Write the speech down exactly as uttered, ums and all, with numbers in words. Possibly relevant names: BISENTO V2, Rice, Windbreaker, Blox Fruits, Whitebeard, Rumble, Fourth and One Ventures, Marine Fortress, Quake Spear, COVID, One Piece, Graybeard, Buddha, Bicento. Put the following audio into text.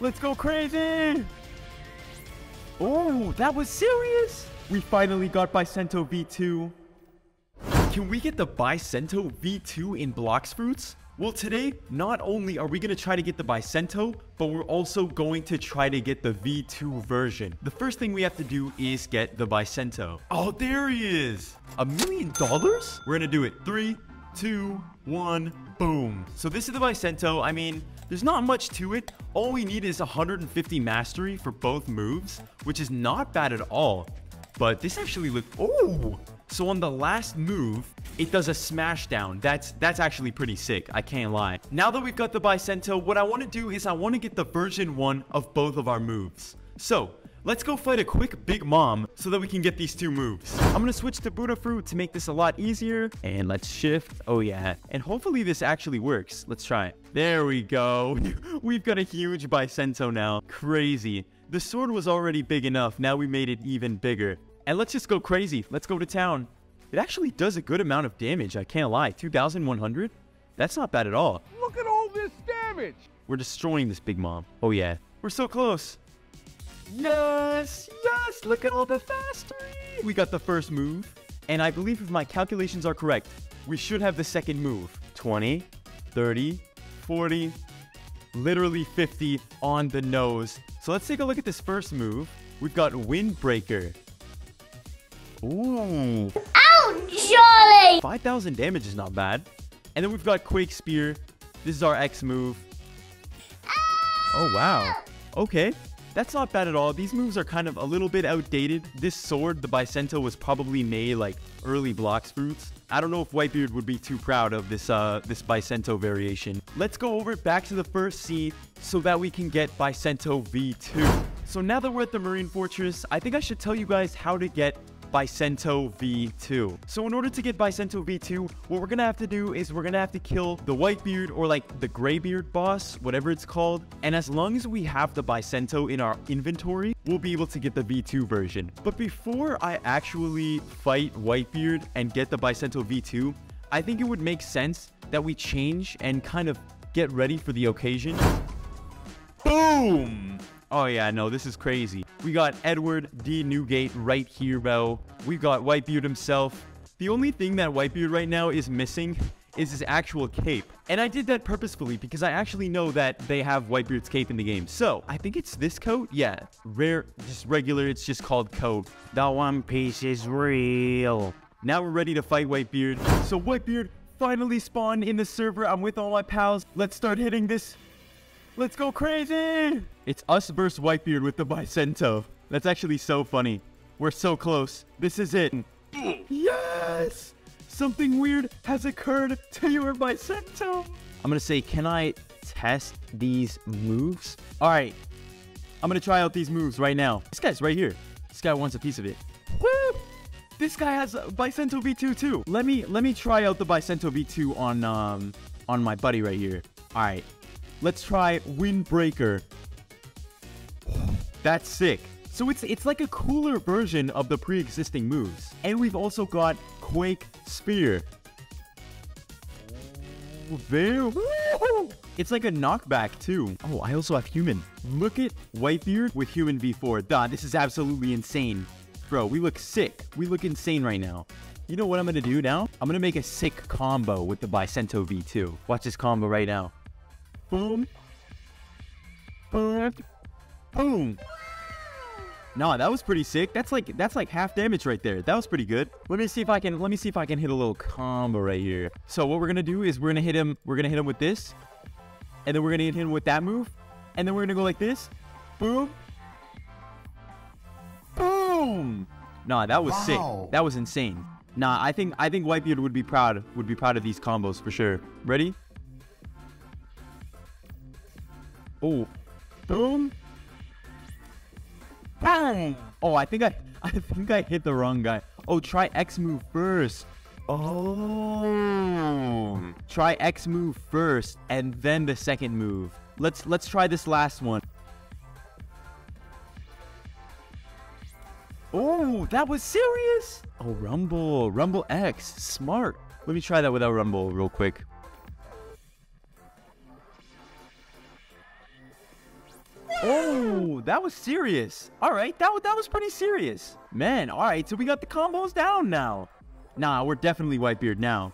Let's go crazy! Oh, that was serious! We finally got Bicento V two. Can we get the Bicento V two in Blox Fruits? Well, today, not only are we going to try to get the Bicento, but we're also going to try to get the V two version. The first thing we have to do is get the Bicento. Oh, there he is! A million dollars? We're going to do it. Three, two, one, boom. So this is the Bicento. I mean, there's not much to it. All we need is one hundred fifty mastery for both moves, which is not bad at all. But this actually looked... Oh! So on the last move, it does a smash down. That's that's actually pretty sick. I can't lie. Now that we've got the Bicento, what I want to do is I want to get the version one of both of our moves. So let's go fight a quick big mom so that we can get these two moves. I'm going to switch to Buddha Fruit to make this a lot easier. And let's shift. Oh, yeah. And hopefully this actually works. Let's try it. There we go. We've got a huge Bicento now. Crazy. The sword was already big enough. Now we made it even bigger. And let's just go crazy. Let's go to town. It actually does a good amount of damage. I can't lie. two thousand one hundred? That's not bad at all. Look at all this damage. We're destroying this big mom. Oh, yeah. We're so close. Yes. Yes. Look at all the mastery. We got the first move. And I believe if my calculations are correct, we should have the second move. twenty, thirty, forty, literally fifty on the nose. So let's take a look at this first move. We've got Windbreaker. Ooh. Oh, jolly! five thousand damage is not bad. And then we've got Quake Spear. This is our X move. Ah! Oh, wow. Okay. That's not bad at all. These moves are kind of a little bit outdated. This sword, the Bicento, was probably made like early Blox Fruits. I don't know if Whitebeard would be too proud of this, uh, this Bicento variation. Let's go over back to the first scene so that we can get Bicento V two. So now that we're at the Marine Fortress, I think I should tell you guys how to get Bicento V two. So in order to get Bicento V two, what we're gonna have to do is we're gonna have to kill the Whitebeard or like the Graybeard boss, whatever it's called. And as long as we have the Bicento in our inventory, we'll be able to get the V two version. But before I actually fight Whitebeard and get the Bicento V two, I think it would make sense that we change and kind of get ready for the occasion. Boom! Oh, yeah, no, this is crazy. We got Edward D. Newgate right here, bro. We got Whitebeard himself. The only thing that Whitebeard right now is missing is his actual cape. And I did that purposefully because I actually know that they have Whitebeard's cape in the game. So, I think it's this coat? Yeah, rare, just regular, it's just called coat. The One Piece is real. Now we're ready to fight Whitebeard. So, Whitebeard finally spawned in the server. I'm with all my pals. Let's start hitting this. Let's go crazy! It's us versus Whitebeard with the Bicento. That's actually so funny. We're so close. This is it. Yes! Something weird has occurred to your Bicento. I'm gonna say, can I test these moves? All right. I'm gonna try out these moves right now. This guy's right here. This guy wants a piece of it. Woo! This guy has Bicento V two too. Let me let me try out the Bicento V two on um on my buddy right here. All right. Let's try Windbreaker. That's sick. So it's it's like a cooler version of the pre-existing moves. And we've also got Quake Spear. There. It's like a knockback too. Oh, I also have human. Look at Whitebeard with human V four. Duh, this is absolutely insane. Bro, we look sick. We look insane right now. You know what I'm gonna do now? I'm gonna make a sick combo with the Bicento V two. Watch this combo right now. Boom. Boom. Boom. Nah, that was pretty sick. That's like that's like half damage right there. That was pretty good. Let me see if I can let me see if I can hit a little combo right here. So what we're gonna do is we're gonna hit him, we're gonna hit him with this. And then we're gonna hit him with that move. And then we're gonna go like this. Boom. Boom. Nah, that was wow. Sick. That was insane. Nah, I think I think Whitebeard would be proud, would be proud of these combos for sure. Ready? Oh, boom! Bang! Oh, I think I, I think I hit the wrong guy. Oh, try X move first. Oh, try X move first, and then the second move. Let's let's try this last one. Oh, that was serious. Oh, Rumble, Rumble X, smart. Let me try that without Rumble real quick. Oh, that was serious. All right, that, that was pretty serious. Man, all right, so we got the combos down now. Nah, we're definitely Whitebeard now.